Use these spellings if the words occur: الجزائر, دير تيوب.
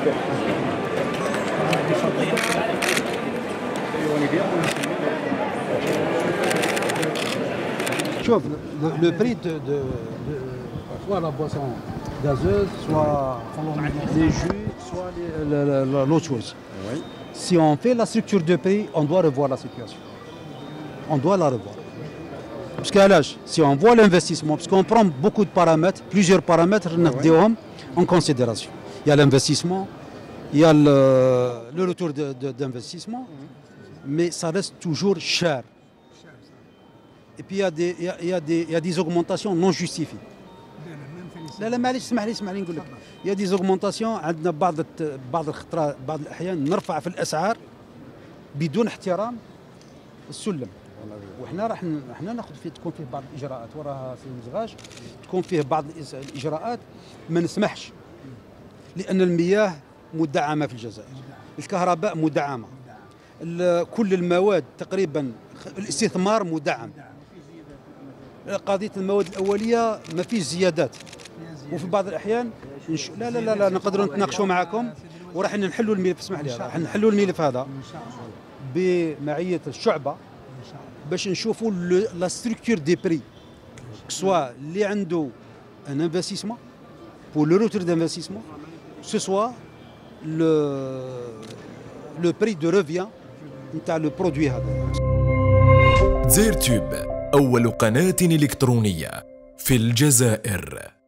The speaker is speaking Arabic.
شوف لو بري دو سوا لا بوسون غازوز سوا لي جو سوا لوت شوز. Si on fait la structure de prix, on doit revoir la situation. On doit la revoir. Parce qu'à l'âge, si on voit l'investissement, parce qu'on prend beaucoup de paramètres, plusieurs paramètres en considération. Il y a l'investissement, il y a le retour d'investissement, mais ça reste toujours cher. Et puis il y a des augmentations non justifiées. معليش نقول لك يا دي زوغمونطاسيون عندنا بعض الخطرات بعض الاحيان نرفع في الاسعار بدون احترام السلم وحنا راح ناخذ فيه تكون فيه بعض الاجراءات وراها في المزغاش تكون فيه بعض الاجراءات ما نسمحش لان المياه مدعمه في الجزائر الكهرباء مدعمه كل المواد تقريبا الاستثمار مدعم قضيه المواد الاوليه ما فيش زيادات وفي بعض الاحيان لا لا لا, لا نقدروا نتناقشوا معكم وراح نحلوا الملف اسمح لي راح نحلوا الملف هذا بمعيه الشعبه باش نشوفوا لا ستركتور دي بري سواء اللي عنده ان انفستيسمون بور لو روتور دانفستيسمون سوا لو بري دو ريفيان نتاع لو برودوي هذا. دير تيوب اول قناه الكترونيه في الجزائر.